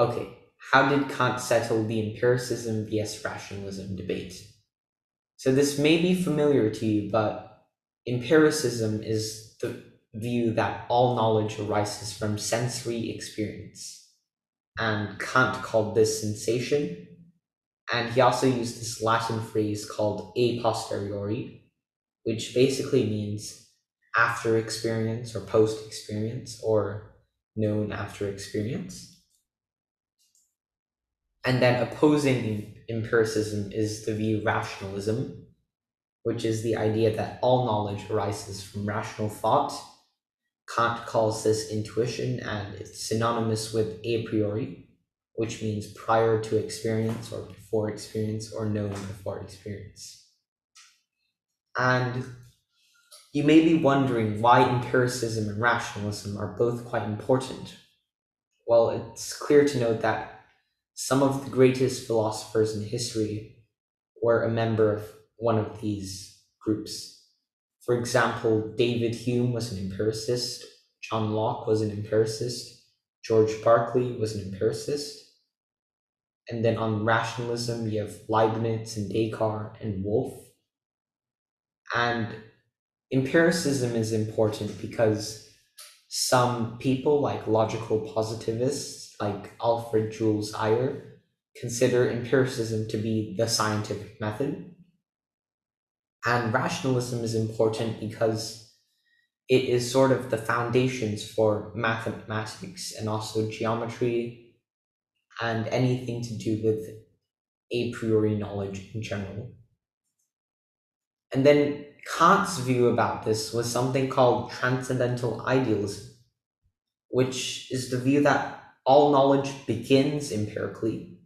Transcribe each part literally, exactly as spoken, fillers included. Okay, how did Kant settle the empiricism versus rationalism debate? So this may be familiar to you, but empiricism is the view that all knowledge arises from sensory experience, and Kant called this sensation, and he also used this Latin phrase called a posteriori, which basically means after experience or post experience or known after experience. And then opposing empiricism is the view rationalism, which is the idea that all knowledge arises from rational thought. Kant calls this intuition, and it's synonymous with a priori, which means prior to experience or before experience or known before experience. And you may be wondering why empiricism and rationalism are both quite important. Well, it's clear to note that some of the greatest philosophers in history were a member of one of these groups. For example, David Hume was an empiricist, John Locke was an empiricist, George Berkeley was an empiricist. And then on rationalism, you have Leibniz and Descartes and Wolff. And empiricism is important because some people, like logical positivists, like Alfred Jules Ayer, consider empiricism to be the scientific method. And rationalism is important because it is sort of the foundations for mathematics and also geometry and anything to do with a priori knowledge in general. And then Kant's view about this was something called transcendental idealism, which is the view that all knowledge begins empirically,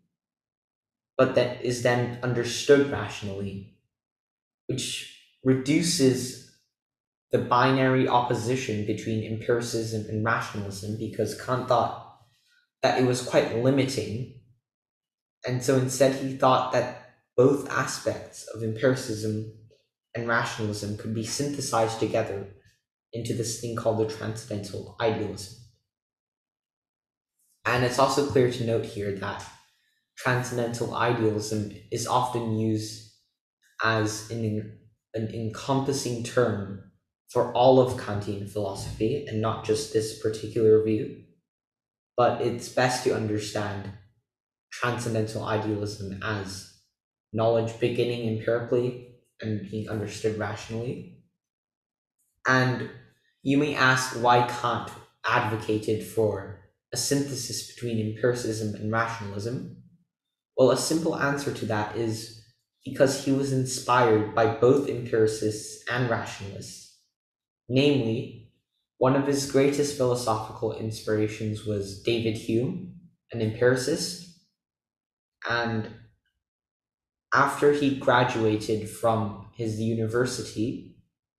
but that is then understood rationally, which reduces the binary opposition between empiricism and rationalism, because Kant thought that it was quite limiting. And so instead he thought that both aspects of empiricism and rationalism could be synthesized together into this thing called the transcendental idealism. And it's also clear to note here that transcendental idealism is often used as an, an encompassing term for all of Kantian philosophy and not just this particular view, but it's best to understand transcendental idealism as knowledge beginning empirically and being understood rationally. And you may ask why Kant advocated for a synthesis between empiricism and rationalism. Well, a simple answer to that is because he was inspired by both empiricists and rationalists. Namely, one of his greatest philosophical inspirations was David Hume, an empiricist, and after he graduated from his university,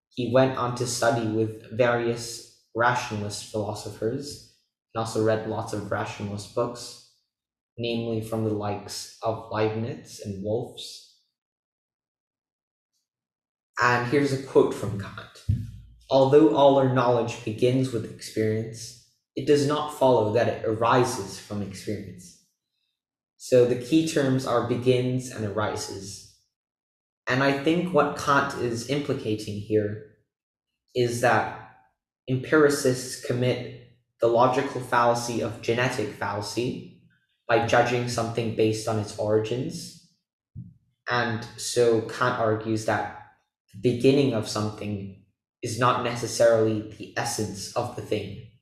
he went on to study with various rationalist philosophers and also read lots of rationalist books, namely from the likes of Leibniz and Wolff. And here's a quote from Kant. "Although all our knowledge begins with experience, it does not follow that it arises from experience." So the key terms are begins and arises. And I think what Kant is implicating here is that empiricists commit the logical fallacy of genetic fallacy by judging something based on its origins. And so Kant argues that the beginning of something is not necessarily the essence of the thing.